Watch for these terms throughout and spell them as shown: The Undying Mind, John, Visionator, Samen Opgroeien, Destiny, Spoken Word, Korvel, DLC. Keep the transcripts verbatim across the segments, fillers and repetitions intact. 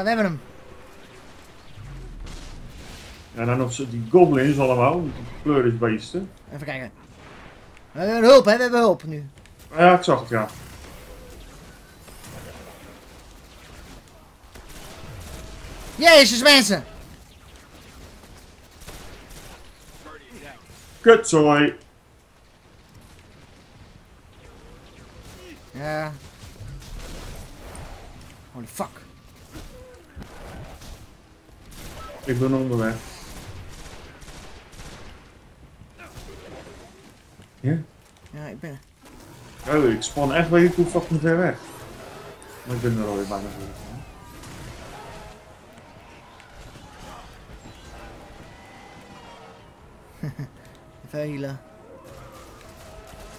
Ja, we hebben hem. En dan nog die goblins allemaal, die pleurisbeesten. Even kijken. We hebben hulp, hè? We hebben hulp nu. Ja, ik zag het, ja. Jezus, mensen! Kutzooi! Ja. Holy fuck. Ik ben onderweg. Ja? Ja, ik ben er. Oh, ik span echt weet ik hoe fucking ver weg. Maar ik ben er alweer bijna voor. Vele.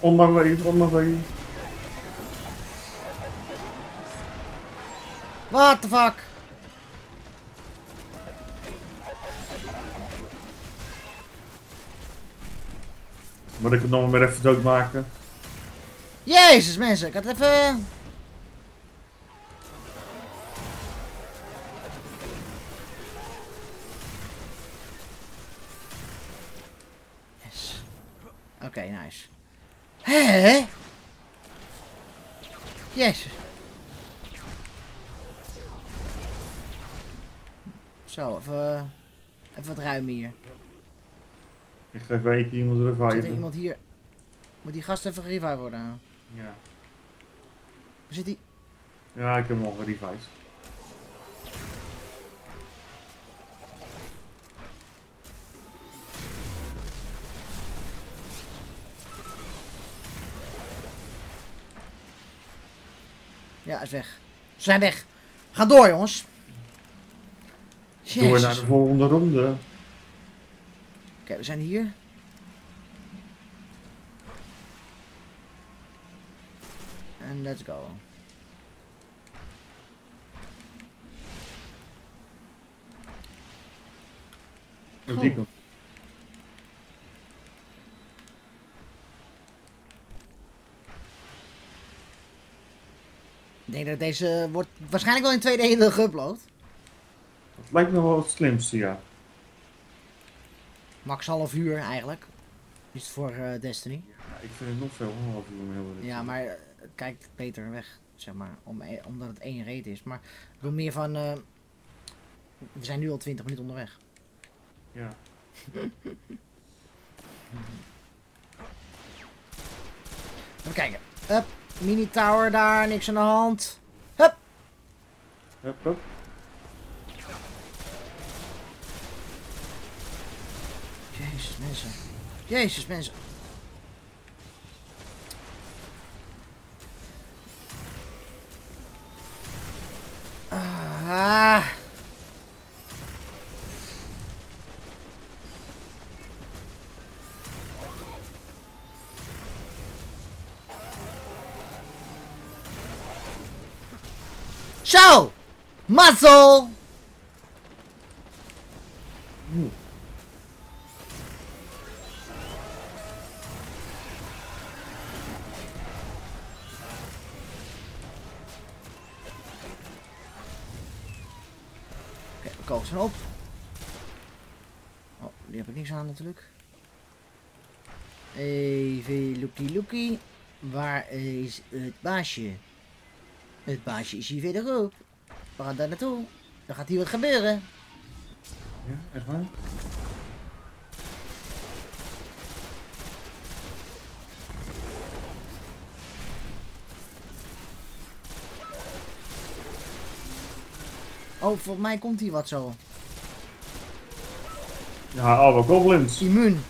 On my way, on my way. What the fuck? Moet ik het nog maar even doodmaken? Jezus mensen, ik had even... Oké, okay, nice. Hé? Jezus. Zo, even, even wat ruim hier. Ik ga even eentje iemand reviven. Zit er iemand hier? Moet die gast even gerevive worden? Ja. Waar zit die? Ja, ik heb hem al gerevived. Ja, hij is weg. Ze zijn weg. We gaan door, jongens. Jezus. Door naar de volgende ronde. Oké, okay, we zijn hier. En let's go. Oh. Ik denk dat deze wordt waarschijnlijk wel in twee delen geüpload. Dat lijkt me wel het slimste, ja. Max half uur eigenlijk. Is het voor uh, Destiny. Ja, ik vind het nog veel half uur heel erg. Ja, maar uh, het kijkt beter weg, zeg maar. Om, omdat het één reet is. Maar ik bedoel meer van... Uh, we zijn nu al twintig minuten onderweg. Ja. Even kijken. Up. Mini tower daar, niks aan de hand. Hup! Hup, hup. Jezus, mensen. Jezus, mensen. Ah. Zo! Mazzel! Oeh. Oké, we kopen ze op. Oh, die heb ik niks aan natuurlijk. Even lookie lookie. Waar is het baasje? Het baasje is hier verder op. We gaan daar naartoe. Dan gaat hier wat gebeuren. Ja, echt waar? Oh, volgens mij komt hier wat zo. Ja, alle goblins. Immuun.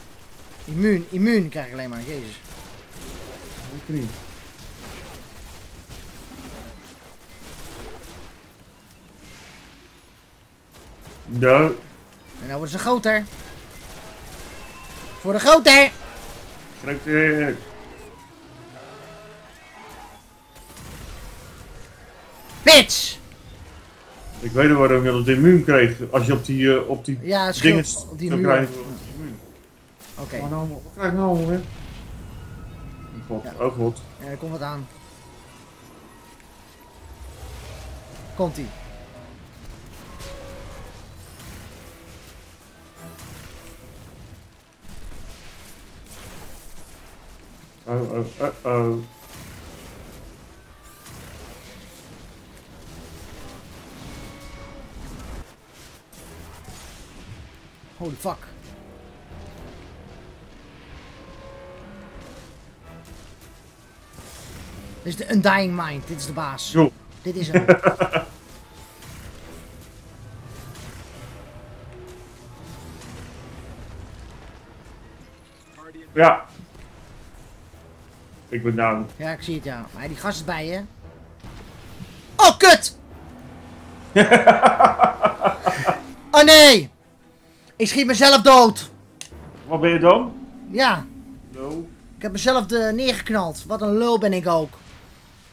Immuun, immuun krijg ik alleen maar. Jezus. Ik niet. No. En nou worden ze groter. Voor de groter! Groter! Bitch! Ik weet nog waarom je dat immuun kreeg. Als je op die, uh, op die ja, dingen op die muur. Oké. Okay. Oh, nou, wat krijg ik nou alweer? God, ja. Oh god. Ja, er komt wat aan. Komt-ie. Uh-oh, uh-oh. Holy fuck. Dit is de Undying Mind, dit is de baas. Jo. Dit is hem. Ja. Ik ben down. Ja, ik zie het, ja. Maar die gast is bij je. Oh, kut! Oh nee! Ik schiet mezelf dood. Wat ben je dan? Ja. No. Ik heb mezelf de neergeknald. Wat een lul ben ik ook.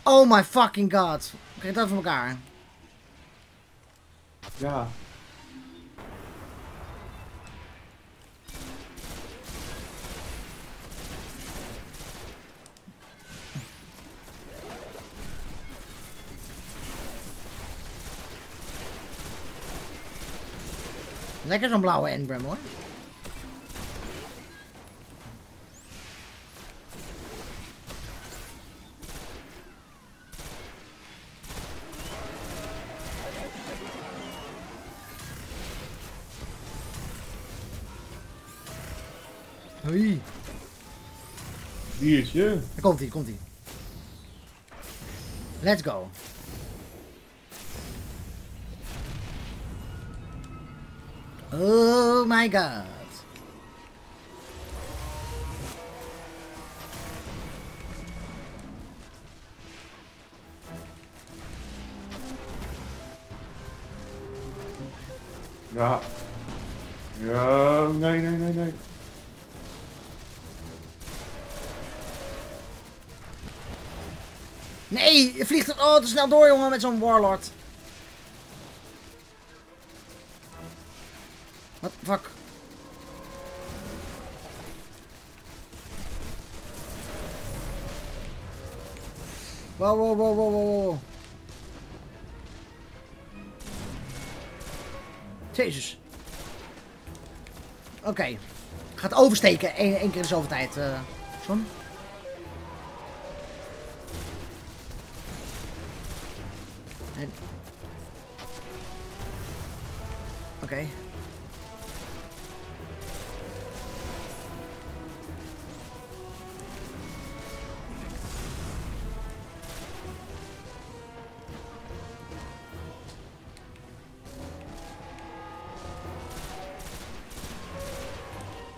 Oh my fucking god. Hoe krijg je dat voor elkaar? Ja. Lekker zo'n blauwe Engram, hoor. Hoi. Biertje. Daar komt-ie, komt-ie. Let's go. Oh my god. Ja. Ja, nee, nee, nee, nee. Nee, je vliegt er al te snel door, jongen, met zo'n warlord. Wat de fuck? Wow, wow, wow, wow, wow. Jezus. Oké. Okay. Gaat oversteken. Eén Eén keer in zoveel tijd, uh, John. En... Oké. Okay.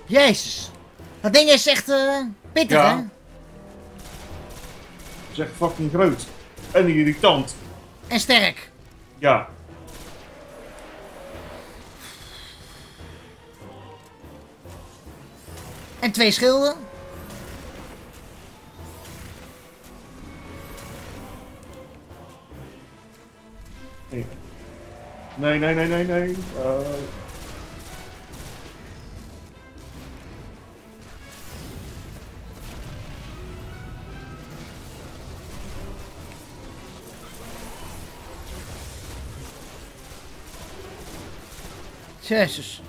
Jezus, dat ding is echt uh, pittig, ja. Hè? Het is echt fucking groot. En irritant. En sterk. Ja. En twee schilden. Nee, nee, nee, nee, nee. nee. Uh... Jezus.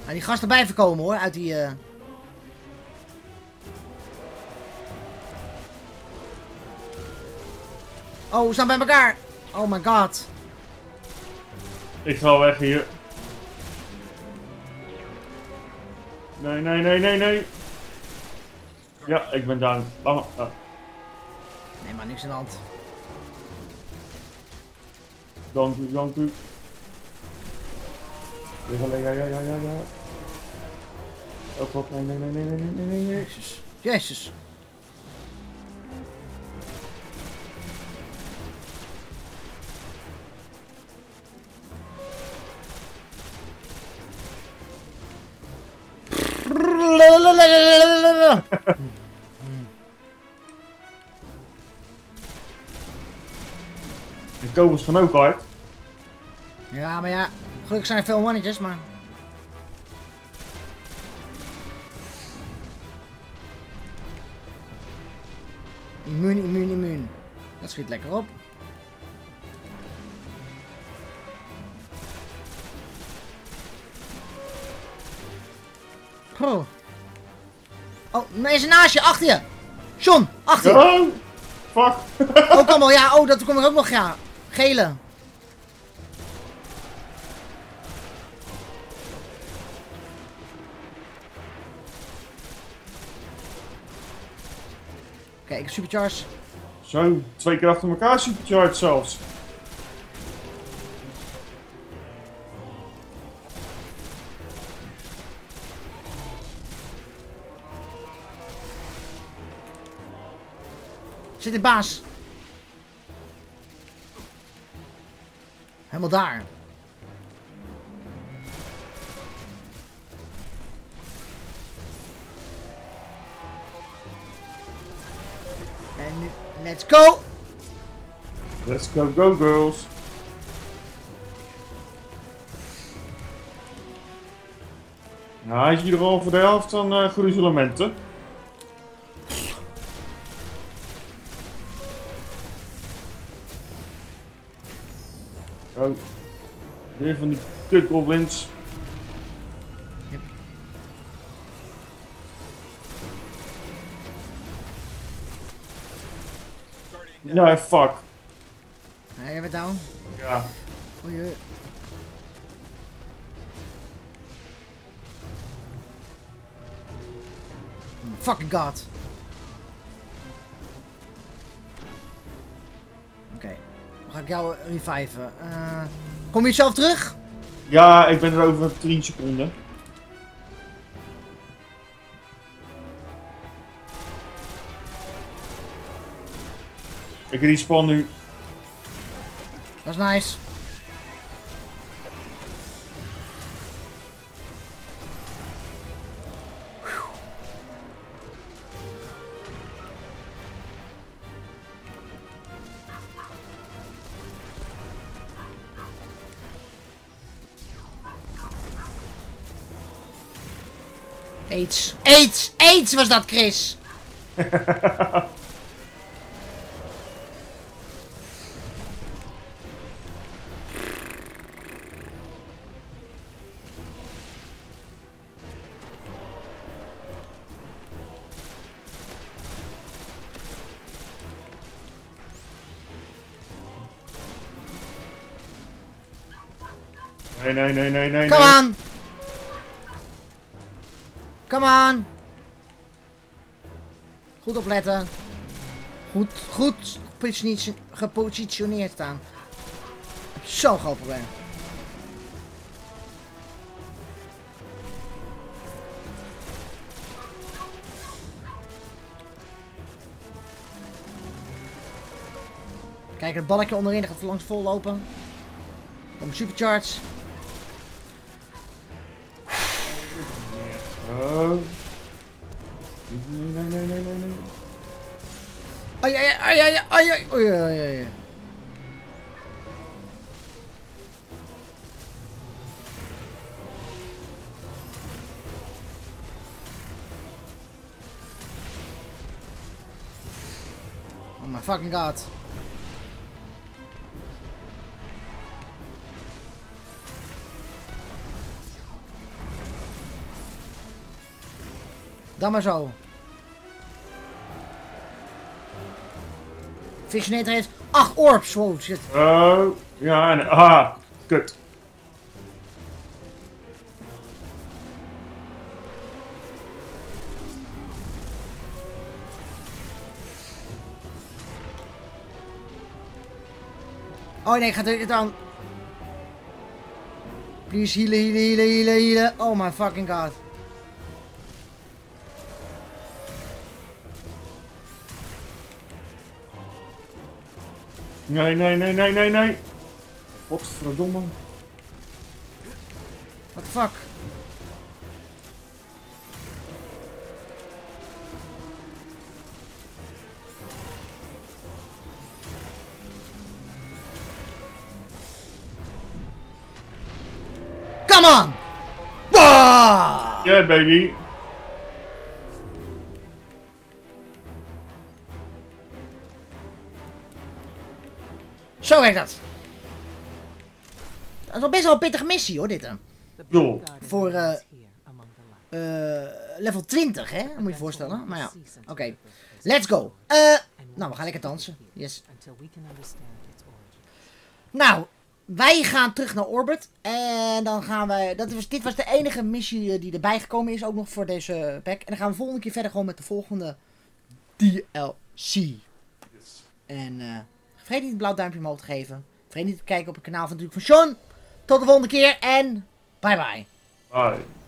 Nou, die gasten blijven komen, hoor, uit die... Uh... Oh, we staan bij elkaar. Oh my god. Ik ga weg hier. Nee, nee, nee, nee, nee. Ja, ik ben down. Laat maar. Ah. Nee, maar niks aan de hand. Dank u, dank u. Ja, ja, ja, ja, ja. Op, op, nee, nee, nee, nee, nee, nee, nee. Jezus. Jezus. De kogels gaan ook hard. Ja, maar ja. Gelukkig zijn er veel mannetjes, maar... Immuun, immuun, immuun. Dat schiet lekker op. Pro. Oh, mensen naast je, achter je. John, achter je. Oh, fuck. Oh, kom maar. Ja, oh, dat kom ik ook nog. Ja, gele. Kijk, supercharge. Zo, twee keer achter elkaar supercharge zelfs. Zit de baas. Helemaal daar. En nu, let's go. Let's go, go girls. Nou, hij is hier al voor de helft aan uh, gruzelementen. Oh, weer van die kutgoblins. Yep. Nee, fuck. Jij bent down? Ja. Oei, oei. Fucking god. Ga ik jou reviven. Uh, kom je zelf terug? Ja, ik ben er over tien seconden. Ik respawn nu. Dat is nice. AIDS, AIDS, AIDS was dat, Chris! Nee, nee, nee, nee, nee. Kom aan! Come on! Goed opletten. Goed, goed gepositioneerd staan. Zo'n groot probleem. Kijk, het balkje onderin gaat langs vol lopen. Kom supercharge. Oh. Nee, nee, nee, nee, nee. Ai, ai, ai, ai, ai, ai, ai, ai, ai. Oh my fucking god. Dan maar zo. Visionator heeft acht orbs. Wow, shit. Oh, ja, en ah, kut. Oh nee, gaat het dan. Please healen, healen, healen, healen, healen. Oh my fucking god. Nee, nee, nee, nee, nee, nee. Wat verdomme. What the fuck? Come on! Bah! Yeah, baby. Zo werkt dat. Dat is al best wel een pittige missie hoor, dit. Doel. Voor uh, uh, level twintig, hè? Moet je je voorstellen. Maar ja, oké. Okay. Let's go. Uh, nou, we gaan lekker dansen. Yes. Nou, wij gaan terug naar Orbit. En dan gaan wij... Dat was, dit was de enige missie die erbij gekomen is. Ook nog voor deze pack. En dan gaan we volgende keer verder gewoon met de volgende D L C. En uh, vergeet niet een blauw duimpje omhoog te geven. Vergeet niet te kijken op het kanaal van, natuurlijk van John. Tot de volgende keer en bye bye. Bye.